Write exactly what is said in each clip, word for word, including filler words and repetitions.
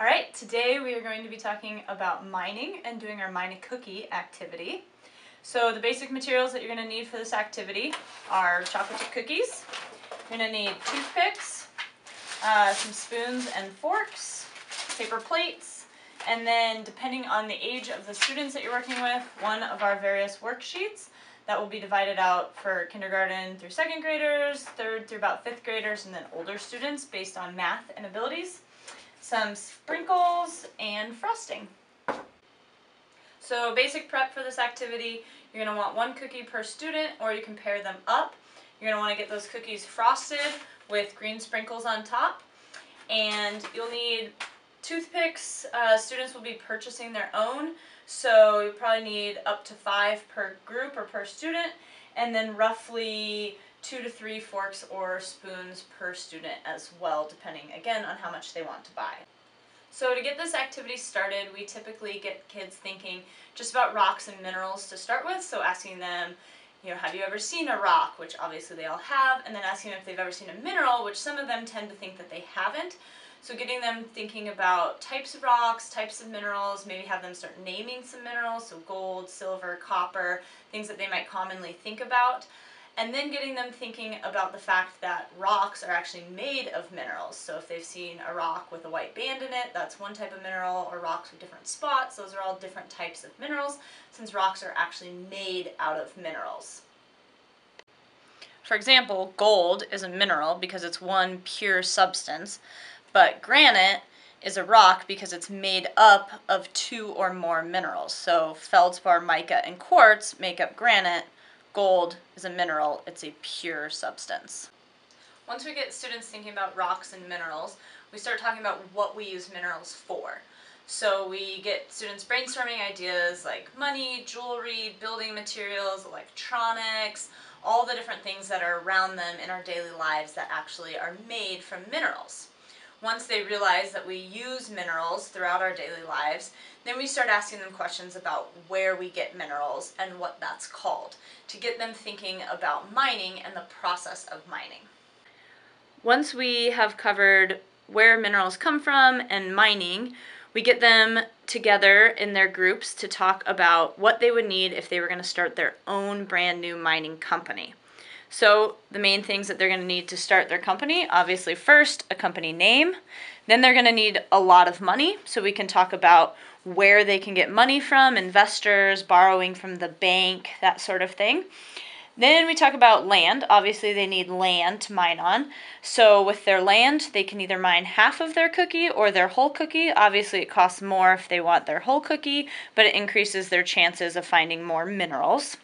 Alright, today we are going to be talking about mining and doing our mine a cookie activity. So the basic materials that you're going to need for this activity are chocolate chip cookies. You're going to need toothpicks, uh, some spoons and forks, paper plates, and then depending on the age of the students that you're working with, one of our various worksheets that will be divided out for kindergarten through second graders, third through about fifth graders, and then older students based on math and abilities. Some sprinkles and frosting. So basic prep for this activity, you're going to want one cookie per student, or you can pair them up. You're going to want to get those cookies frosted with green sprinkles on top. And you'll need toothpicks. Uh, students will be purchasing their own, so you probably need up to five per group or per student, and then roughly two to three forks or spoons per student as well, depending again on how much they want to buy. So to get this activity started, we typically get kids thinking just about rocks and minerals to start with, so asking them, you know, have you ever seen a rock, which obviously they all have, and then asking them if they've ever seen a mineral, which some of them tend to think that they haven't. So getting them thinking about types of rocks, types of minerals, maybe have them start naming some minerals, so gold, silver, copper, things that they might commonly think about. And then getting them thinking about the fact that rocks are actually made of minerals. So if they've seen a rock with a white band in it, that's one type of mineral, or rocks with different spots, those are all different types of minerals, since rocks are actually made out of minerals. For example, gold is a mineral because it's one pure substance, but granite is a rock because it's made up of two or more minerals. So feldspar, mica, and quartz make up granite. Gold is a mineral, it's a pure substance. Once we get students thinking about rocks and minerals, we start talking about what we use minerals for. So we get students brainstorming ideas like money, jewelry, building materials, electronics, all the different things that are around them in our daily lives that actually are made from minerals. Once they realize that we use minerals throughout our daily lives, then we start asking them questions about where we get minerals and what that's called, to get them thinking about mining and the process of mining. Once we have covered where minerals come from and mining, we get them together in their groups to talk about what they would need if they were going to start their own brand new mining company. So the main things that they're going to need to start their company, obviously first, a company name. Then they're going to need a lot of money, so we can talk about where they can get money from, investors, borrowing from the bank, that sort of thing. Then we talk about land. Obviously they need land to mine on. So with their land, they can either mine half of their cookie or their whole cookie. Obviously it costs more if they want their whole cookie, but it increases their chances of finding more minerals.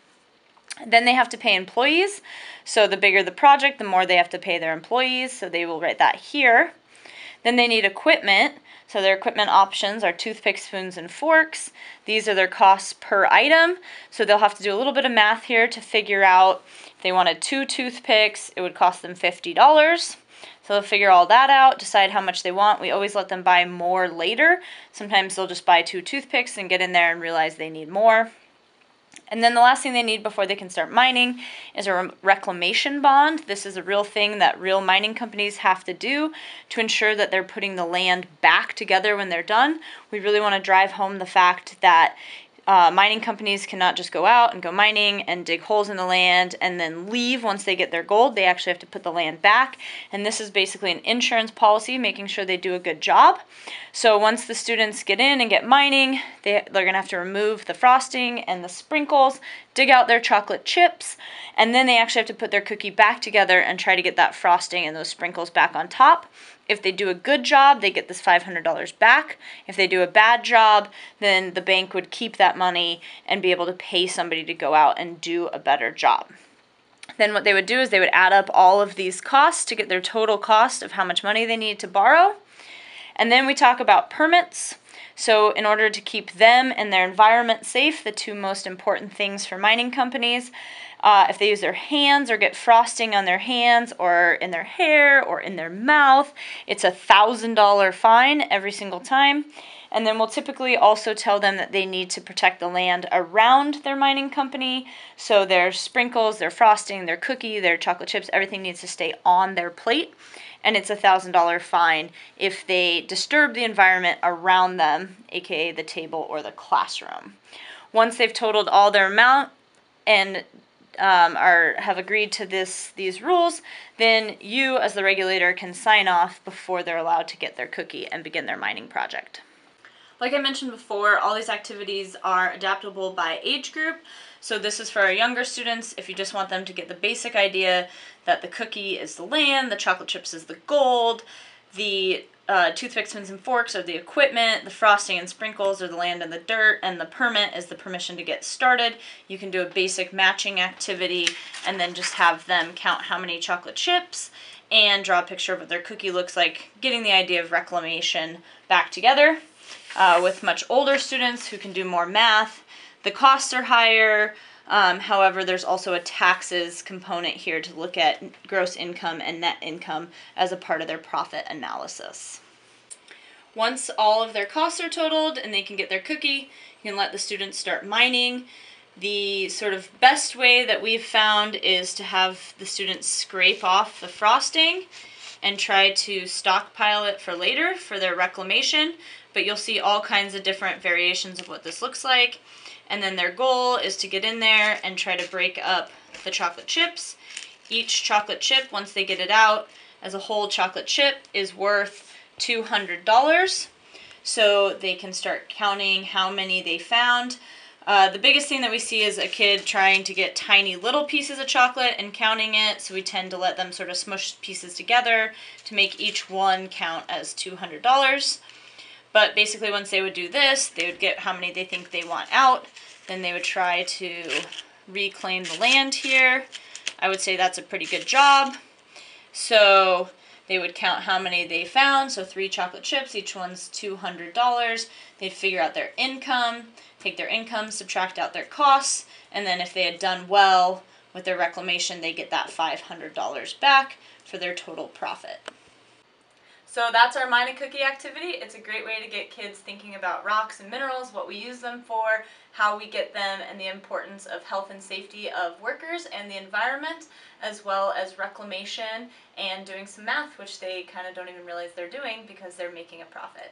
Then they have to pay employees, so the bigger the project, the more they have to pay their employees, so they will write that here. Then they need equipment, so their equipment options are toothpicks, spoons, and forks. These are their costs per item, so they'll have to do a little bit of math here to figure out if they wanted two toothpicks, it would cost them fifty dollars. So they'll figure all that out, decide how much they want. We always let them buy more later. Sometimes they'll just buy two toothpicks and get in there and realize they need more. And then the last thing they need before they can start mining is a reclamation bond. This is a real thing that real mining companies have to do to ensure that they're putting the land back together when they're done. We really want to drive home the fact that uh, mining companies cannot just go out and go mining and dig holes in the land and then leave once they get their gold. They actually have to put the land back. And this is basically an insurance policy, making sure they do a good job. So once the students get in and get mining, they, they're going to have to remove the frosting and the sprinkles, dig out their chocolate chips, and then they actually have to put their cookie back together and try to get that frosting and those sprinkles back on top. If they do a good job, they get this five hundred dollars back. If they do a bad job, then the bank would keep that money and be able to pay somebody to go out and do a better job. Then what they would do is they would add up all of these costs to get their total cost of how much money they need to borrow. And then we talk about permits. So in order to keep them and their environment safe, the two most important things for mining companies, uh, if they use their hands or get frosting on their hands or in their hair or in their mouth, it's a one thousand dollar fine every single time. And then we'll typically also tell them that they need to protect the land around their mining company. So their sprinkles, their frosting, their cookie, their chocolate chips, everything needs to stay on their plate. and it's a one thousand dollar fine if they disturb the environment around them, aka the table or the classroom. Once they've totaled all their amount and um, are have agreed to this these rules, then you as the regulator can sign off before they're allowed to get their cookie and begin their mining project. Like I mentioned before, all these activities are adaptable by age group. So this is for our younger students if you just want them to get the basic idea that the cookie is the land, the chocolate chips is the gold, the uh, toothpicks, spoons, and forks are the equipment, the frosting and sprinkles are the land and the dirt, and the permit is the permission to get started. You can do a basic matching activity and then just have them count how many chocolate chips and draw a picture of what their cookie looks like, getting the idea of reclamation back together. Uh, with much older students who can do more math, the costs are higher. Um, however, there's also a taxes component here to look at gross income and net income as a part of their profit analysis. Once all of their costs are totaled and they can get their cookie, you can let the students start mining. The sort of best way that we've found is to have the students scrape off the frosting and try to stockpile it for later for their reclamation, but you'll see all kinds of different variations of what this looks like. And then their goal is to get in there and try to break up the chocolate chips. Each chocolate chip, once they get it out, as a whole chocolate chip is worth two hundred dollars. So they can start counting how many they found. Uh, the biggest thing that we see is a kid trying to get tiny little pieces of chocolate and counting it, so we tend to let them sort of smush pieces together to make each one count as two hundred dollars. But basically once they would do this, they would get how many they think they want out, then they would try to reclaim the land here. I would say that's a pretty good job. So they would count how many they found, so three chocolate chips, each one's two hundred dollars. They'd figure out their income, take their income, subtract out their costs, and then if they had done well with their reclamation, they get that five hundred dollars back for their total profit. So that's our mine a cookie activity. It's a great way to get kids thinking about rocks and minerals, what we use them for, how we get them, and the importance of health and safety of workers and the environment, as well as reclamation and doing some math, which they kind of don't even realize they're doing because they're making a profit.